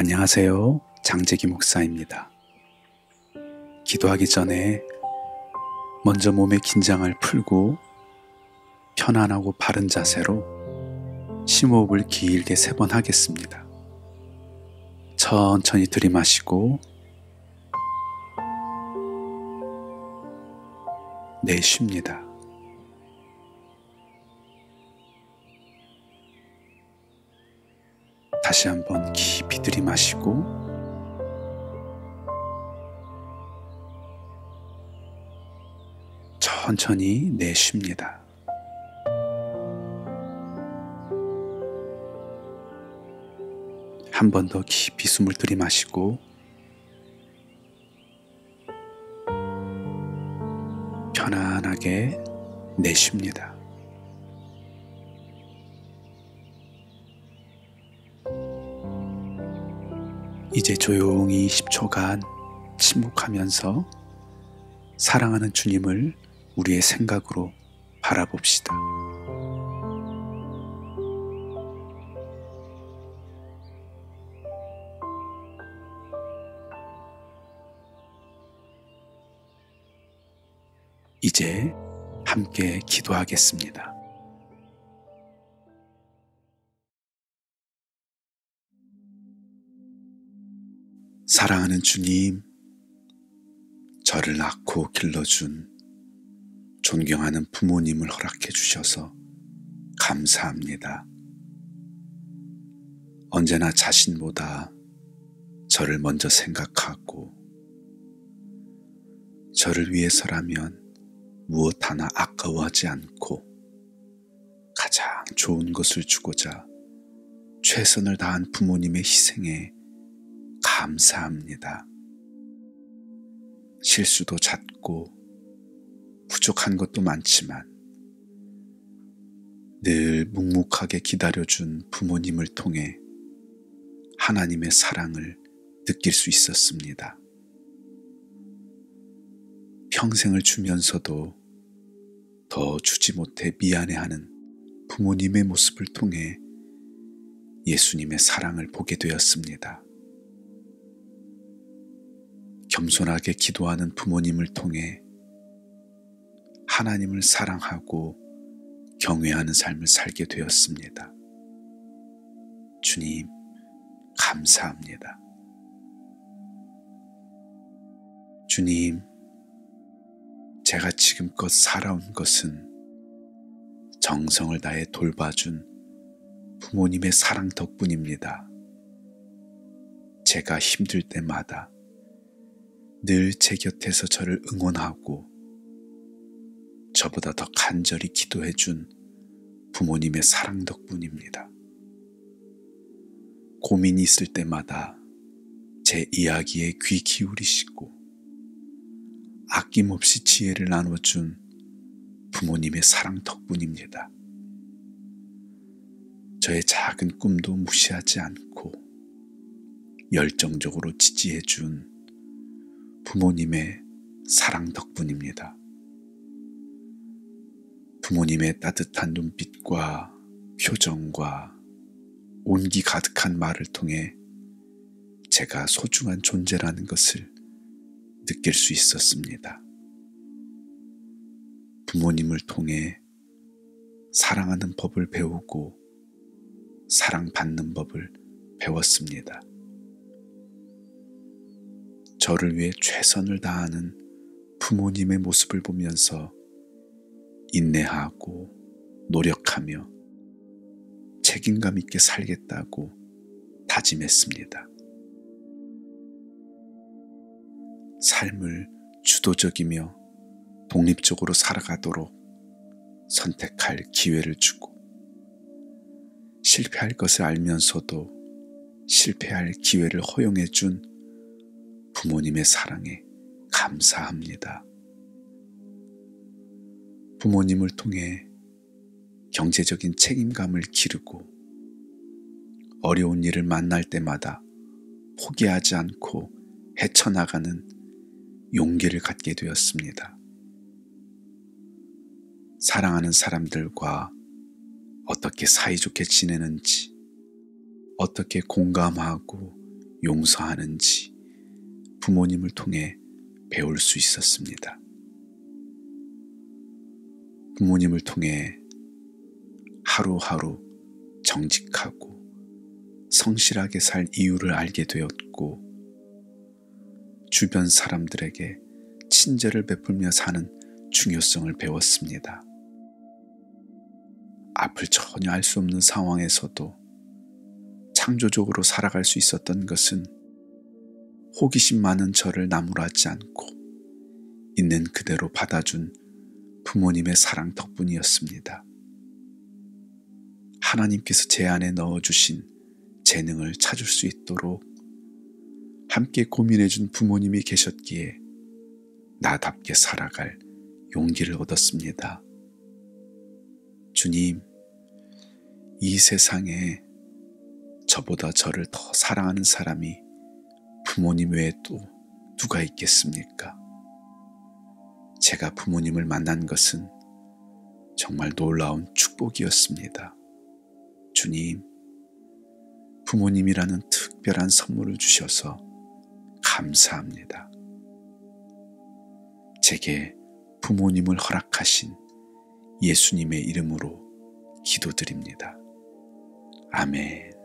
안녕하세요. 장재기 목사입니다. 기도하기 전에 먼저 몸의 긴장을 풀고 편안하고 바른 자세로 심호흡을 길게 3번 하겠습니다. 천천히 들이마시고 내쉽니다. 다시 한번 깊이 들이마시고 천천히 내쉽니다. 한 번 더 깊이 숨을 들이마시고 편안하게 내쉽니다. 이제 조용히 10초간 침묵하면서 사랑하는 주님을 우리의 생각으로 바라봅시다. 이제 함께 기도하겠습니다. 사랑하는 주님, 저를 낳고 길러준 존경하는 부모님을 허락해 주셔서 감사합니다. 언제나 자신보다 저를 먼저 생각하고 저를 위해서라면 무엇 하나 아까워하지 않고 가장 좋은 것을 주고자 최선을 다한 부모님의 희생에 감사합니다. 실수도 잦고 부족한 것도 많지만 늘 묵묵하게 기다려준 부모님을 통해 하나님의 사랑을 느낄 수 있었습니다. 평생을 주면서도 더 주지 못해 미안해하는 부모님의 모습을 통해 예수님의 사랑을 보게 되었습니다. 겸손하게 기도하는 부모님을 통해 하나님을 사랑하고 경외하는 삶을 살게 되었습니다. 주님, 감사합니다. 주님, 제가 지금껏 살아온 것은 정성을 다해 돌봐준 부모님의 사랑 덕분입니다. 제가 힘들 때마다 늘 제 곁에서 저를 응원하고 저보다 더 간절히 기도해준 부모님의 사랑 덕분입니다. 고민이 있을 때마다 제 이야기에 귀 기울이시고 아낌없이 지혜를 나눠준 부모님의 사랑 덕분입니다. 저의 작은 꿈도 무시하지 않고 열정적으로 지지해준 부모님의 사랑 덕분입니다. 부모님의 따뜻한 눈빛과 표정과 온기 가득한 말을 통해 제가 소중한 존재라는 것을 느낄 수 있었습니다. 부모님을 통해 사랑하는 법을 배우고 사랑받는 법을 배웠습니다. 저를 위해 최선을 다하는 부모님의 모습을 보면서 인내하고 노력하며 책임감 있게 살겠다고 다짐했습니다. 삶을 주도적이며 독립적으로 살아가도록 선택할 기회를 주고 실패할 것을 알면서도 실패할 기회를 허용해준 부모님의 사랑에 감사합니다. 부모님을 통해 경제적인 책임감을 기르고 어려운 일을 만날 때마다 포기하지 않고 헤쳐나가는 용기를 갖게 되었습니다. 사랑하는 사람들과 어떻게 사이좋게 지내는지, 어떻게 공감하고 용서하는지 부모님을 통해 배울 수 있었습니다. 부모님을 통해 하루하루 정직하고 성실하게 살 이유를 알게 되었고, 주변 사람들에게 친절을 베풀며 사는 중요성을 배웠습니다. 앞을 전혀 알 수 없는 상황에서도 창조적으로 살아갈 수 있었던 것은 호기심 많은 저를 나무라지 않고 있는 그대로 받아준 부모님의 사랑 덕분이었습니다. 하나님께서 제 안에 넣어주신 재능을 찾을 수 있도록 함께 고민해준 부모님이 계셨기에 나답게 살아갈 용기를 얻었습니다. 주님, 이 세상에 저보다 저를 더 사랑하는 사람이 부모님 외에 또 누가 있겠습니까? 제가 부모님을 만난 것은 정말 놀라운 축복이었습니다. 주님, 부모님이라는 특별한 선물을 주셔서 감사합니다. 제게 부모님을 허락하신 예수님의 이름으로 기도드립니다. 아멘.